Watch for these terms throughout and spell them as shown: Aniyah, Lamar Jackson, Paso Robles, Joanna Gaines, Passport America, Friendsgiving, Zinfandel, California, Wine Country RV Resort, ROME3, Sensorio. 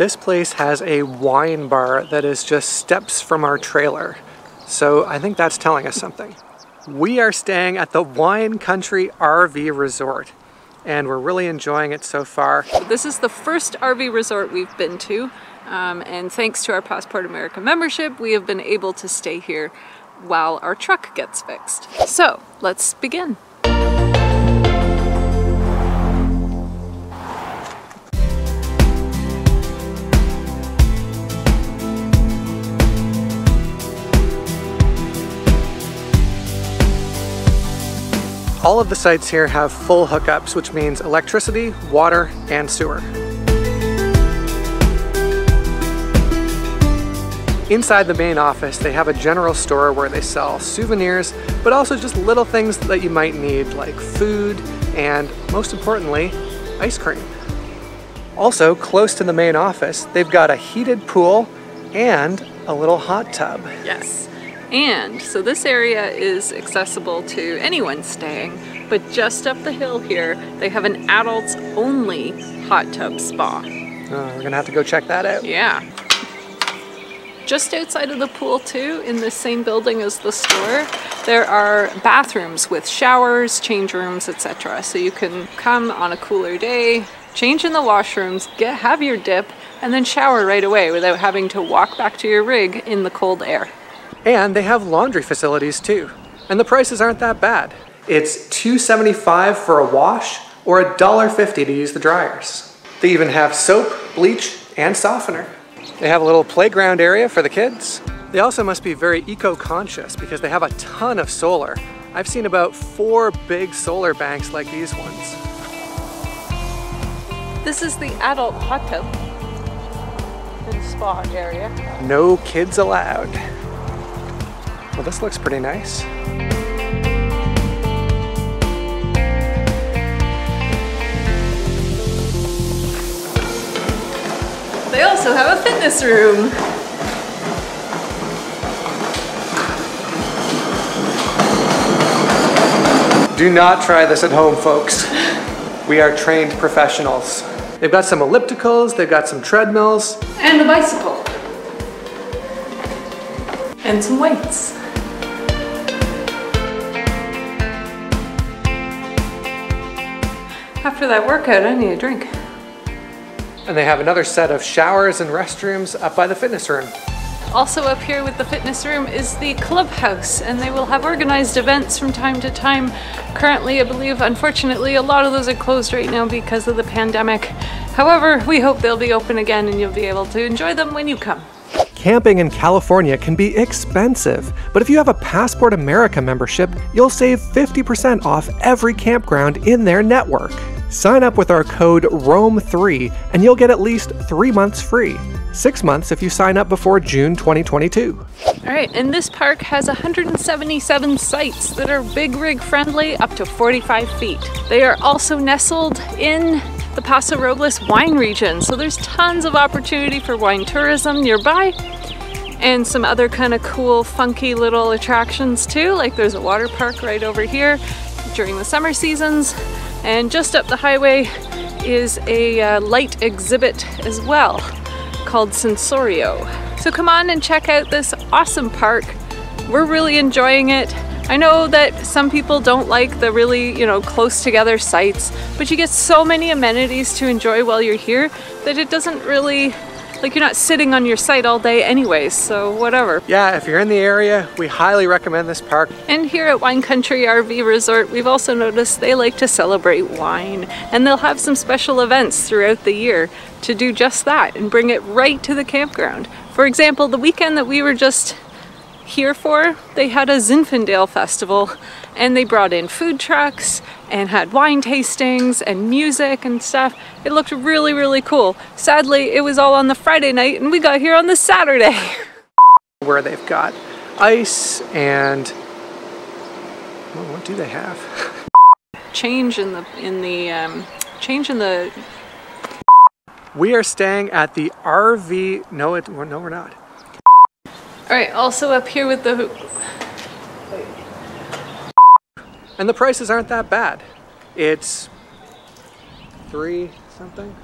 This place has a wine bar that is just steps from our trailer. So I think that's telling us something. We are staying at the Wine Country RV Resort, and we're really enjoying it so far. This is the first RV resort we've been to, and thanks to our Passport America membership, we have been able to stay here while our truck gets fixed. So let's begin. All of the sites here have full hookups, which means electricity, water, and sewer. Inside the main office, they have a general store where they sell souvenirs, but also just little things that you might need, like food and, most importantly, ice cream. Also, close to the main office, they've got a heated pool and a little hot tub. Yes. And so this area is accessible to anyone staying, but just up the hill here, they have an adults only hot tub spa. Oh, we're gonna have to go check that out. Yeah. Just outside of the pool too, in the same building as the store, there are bathrooms with showers, change rooms, etc. So you can come on a cooler day, change in the washrooms, have your dip, and then shower right away without having to walk back to your rig in the cold air. And they have laundry facilities too. And the prices aren't that bad. It's $2.75 for a wash or $1.50 to use the dryers. They even have soap, bleach, and softener. They have a little playground area for the kids. They also must be very eco-conscious because they have a ton of solar. I've seen about 4 big solar banks like these ones. This is the adult hot tub and spa area. No kids allowed. Well, this looks pretty nice. They also have a fitness room. Do not try this at home, folks. We are trained professionals. They've got some ellipticals, they've got some treadmills. And a bicycle. And some weights. After that workout, I need a drink. And they have another set of showers and restrooms up by the fitness room. Also up here with the fitness room is the clubhouse, and they will have organized events from time to time. Currently, I believe, unfortunately, a lot of those are closed right now because of the pandemic. However, we hope they'll be open again and you'll be able to enjoy them when you come. Camping in California can be expensive, but if you have a Passport America membership, you'll save 50% off every campground in their network. Sign up with our code ROME3 and you'll get at least 3 months free. 6 months if you sign up before June 2022. All right, and this park has 177 sites that are big rig friendly up to 45 feet. They are also nestled in the Paso Robles wine region. So there's tons of opportunity for wine tourism nearby and some other kind of cool, funky little attractions too. Like there's a water park right over here during the summer seasons. And just up the highway is a light exhibit as well called Sensorio. So come on and check out this awesome park. We're really enjoying it. I know that some people don't like the really, close together sites, but you get so many amenities to enjoy while you're here that it doesn't really, you're not sitting on your site all day anyways, so whatever. Yeah, if you're in the area, we highly recommend this park. And here at Wine Country RV Resort, we've also noticed they like to celebrate wine, and they'll have some special events throughout the year to do just that and bring it right to the campground. For example, the weekend that we were just here for, they had a Zinfandel festival and they brought in food trucks and had wine tastings and music and stuff. It looked really, really cool. Sadly, it was all on the Friday night and we got here on the Saturday. Where they've got ice and what do they have? Change in the We are staying at the RV. No, we're not. All right, also up here with the hoop. And the prices aren't that bad. It's $3 something.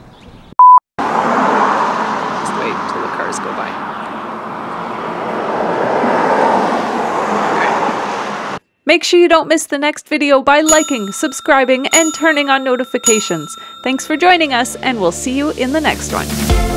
Make sure you don't miss the next video by liking, subscribing, and turning on notifications. Thanks for joining us, and we'll see you in the next one.